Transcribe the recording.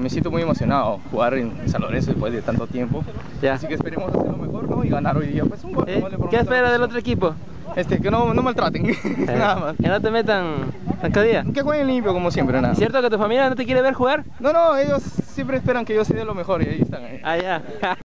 me siento muy emocionado jugar en San Lorenzo después de tanto tiempo. Ya. Así que esperemos hacer lo mejor, ¿no? Y ganar hoy día. Pues un gol, ¿no? ¿Qué espera del otro equipo? Que no maltraten, nada más. Que no te metan cada día. Que jueguen limpio como siempre, nada. ¿Cierto que tu familia no te quiere ver jugar? No, ellos siempre esperan que yo sea de lo mejor y ahí están. Ah, ya.